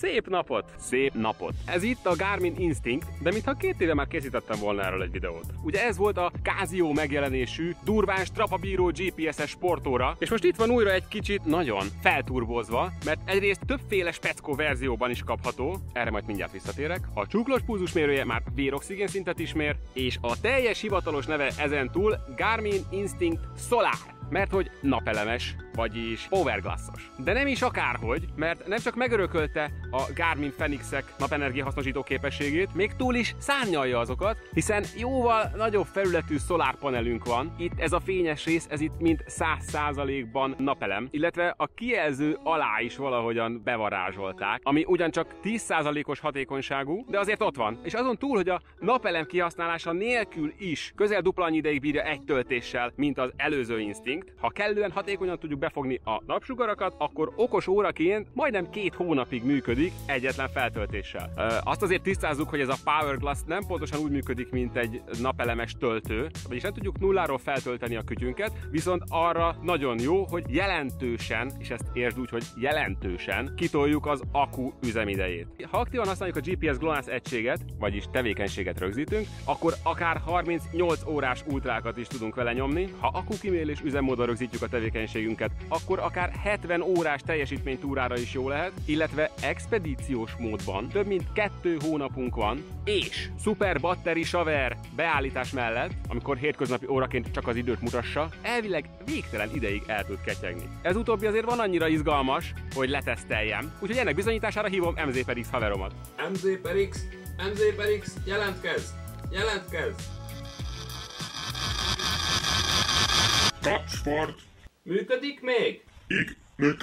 Szép napot! Szép napot! Ez itt a Garmin Instinct, de mintha 2 éve már készítettem volna erről egy videót. Ugye ez volt a Casio megjelenésű, durván strapabíró GPS-es sportóra, és most itt van újra egy kicsit nagyon felturbozva, mert egyrészt többféle speckó verzióban is kapható, erre majd mindjárt visszatérek, a csuklós pulzusmérője már véroxigén szintet is mér, és a teljes hivatalos neve ezentúl Garmin Instinct Solar. Mert hogy napelemes, vagyis Power Glass-os. De nem is akárhogy, mert nem csak megörökölte a Garmin Fenixek napenergia hasznosító képességét, még túl is szárnyalja azokat, hiszen jóval nagyobb felületű szolárpanelünk van, itt ez a fényes rész, ez itt mind 100%-ban napelem, illetve a kijelző alá is valahogyan bevarázsolták, ami ugyancsak 10%-os hatékonyságú, de azért ott van. És azon túl, hogy a napelem kihasználása nélkül is közel dupla annyi ideig bírja egy töltéssel, mint az előző Instinct. Ha kellően hatékonyan tudjuk befogni a napsugarakat, akkor okos óraként majdnem 2 hónapig működik egyetlen feltöltéssel. Azt azért tisztázzuk, hogy ez a Power Glass nem pontosan úgy működik, mint egy napelemes töltő, vagyis nem tudjuk nulláról feltölteni a kütyünket, viszont arra nagyon jó, hogy jelentősen, és ezt értsd úgy, hogy jelentősen kitoljuk az akku üzemidejét. Ha aktívan használjuk a GPS GLONASS egységet, vagyis tevékenységet rögzítünk, akkor akár 38 órás ultrákat is tudunk vele nyomni. Ha akkukimérés üzemmódon rögzítjük a tevékenységünket, akkor akár 70 órás teljesítménytúrára is jó lehet, illetve expedíciós módban több mint 2 hónapunk van, és szuper batteri saver beállítás mellett, amikor hétköznapi óraként csak az időt mutassa, elvileg végtelen ideig el tud ketyegni. Ez utóbbi azért van annyira izgalmas, hogy leteszteljem, úgyhogy ennek bizonyítására hívom MZ-periksz haveromat. MZ-periksz, MZ-periksz, jelentkez! Jelentkez! Kapsford! Működik még? Iknik!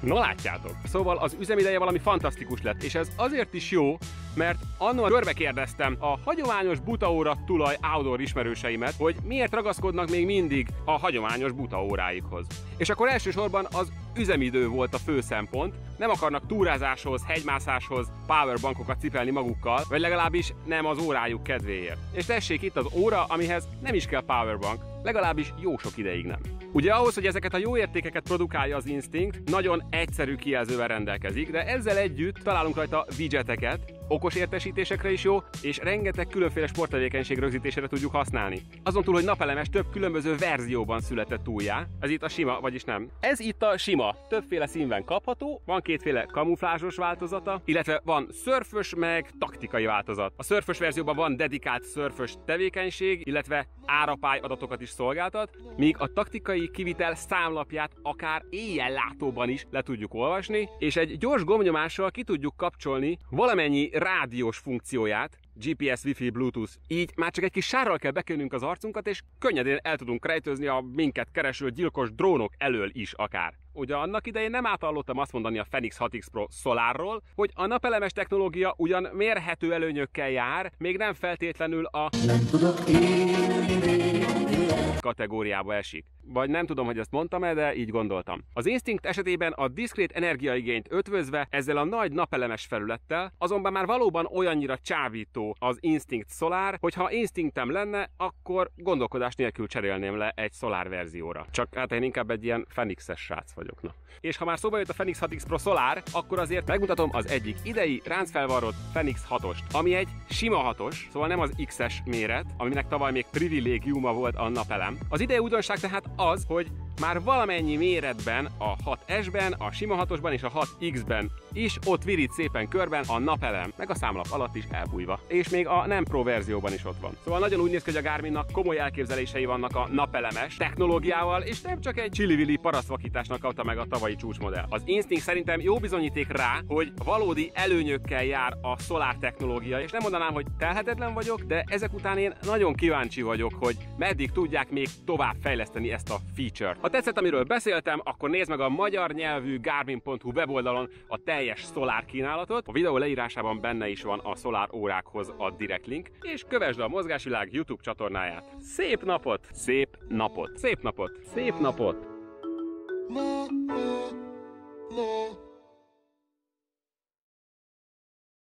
No látjátok, szóval az üzemideje valami fantasztikus lett, és ez azért is jó, mert annól körbekérdeztem a hagyományos butaóra tulaj outdoor ismerőseimet, hogy miért ragaszkodnak még mindig a hagyományos butaóráikhoz. És akkor elsősorban az üzemidő volt a fő szempont, nem akarnak túrázáshoz, hegymászáshoz powerbankokat cipelni magukkal, vagy legalábbis nem az órájuk kedvéért. És tessék itt az óra, amihez nem is kell powerbank, legalábbis jó sok ideig nem. Ugye ahhoz, hogy ezeket a jó értékeket produkálja az Instinct, nagyon egyszerű kijelzővel rendelkezik, de ezzel együtt találunk rajta widgeteket, okos értesítésekre is jó, és rengeteg különféle sporttevékenység rögzítésére tudjuk használni. Azon túl, hogy napelemes több különböző verzióban született újjá. Ez itt a sima, vagyis nem. Ez itt a sima. Többféle színben kapható, van 2 féle kamuflázsos változata, illetve van szörfös meg taktikai változat. A szörfös verzióban van dedikált szörfös tevékenység, illetve árapály adatokat is szolgáltat, míg a taktikai kivitel számlapját akár éjjel látóban is le tudjuk olvasni, és egy gyors gombnyomással ki tudjuk kapcsolni valamennyi rádiós funkcióját, GPS, Wi-Fi, Bluetooth. Így már csak egy kis sárral kell bekönünk az arcunkat, és könnyedén el tudunk rejtőzni a minket kereső gyilkos drónok elől is akár. Ugye annak idején nem áthallottam azt mondani a Fenix 6x Pro Solarról, hogy a napelemes technológia ugyan mérhető előnyökkel jár, még nem feltétlenül a nem tudok kategóriába esik. Vagy nem tudom, hogy ezt mondtam-e, de így gondoltam. Az Instinct esetében a diszkrét energiaigényt ötvözve ezzel a nagy napelemes felülettel, azonban már valóban olyannyira csábító az Instinct Solar, hogy ha Instinctem lenne, akkor gondolkodás nélkül cserélném le egy Solar verzióra. Csak hát én inkább egy ilyen Fenixes srác vagyok. Na. És ha már szóba jött a Fenix 6x Pro Solar, akkor azért megmutatom az egyik idei ráncfelvarrott Fenix 6-ost, ami egy sima 6-os, szóval nem az X-es méret, aminek tavaly még privilégiuma volt a napelem. Az idei újdonság tehát az, hogy már valamennyi méretben, a 6S-ben, a sima 6-osban és a 6X-ben is ott virít szépen körben a napelem, meg a számlap alatt is elbújva. És még a nem pro verzióban is ott van. Szóval nagyon úgy néz ki, hogy a Garminnak komoly elképzelései vannak a napelemes technológiával, és nem csak egy csili-vili parasztvakításnak kapta meg a tavalyi csúcsmodell. Az Instinct szerintem jó bizonyíték rá, hogy valódi előnyökkel jár a Solar technológia, és nem mondanám, hogy telhetetlen vagyok, de ezek után én nagyon kíváncsi vagyok, hogy meddig tudják még tovább fejleszteni ezt a feature-t. Ha tetszett, amiről beszéltem, akkor nézd meg a magyar nyelvű Garmin.hu weboldalon a teljes Solar kínálatot. A videó leírásában benne is van a Solar órákhoz a direkt link, és kövesd a Mozgásvilág YouTube csatornáját. Szép napot! Szép napot! Szép napot! Szép napot!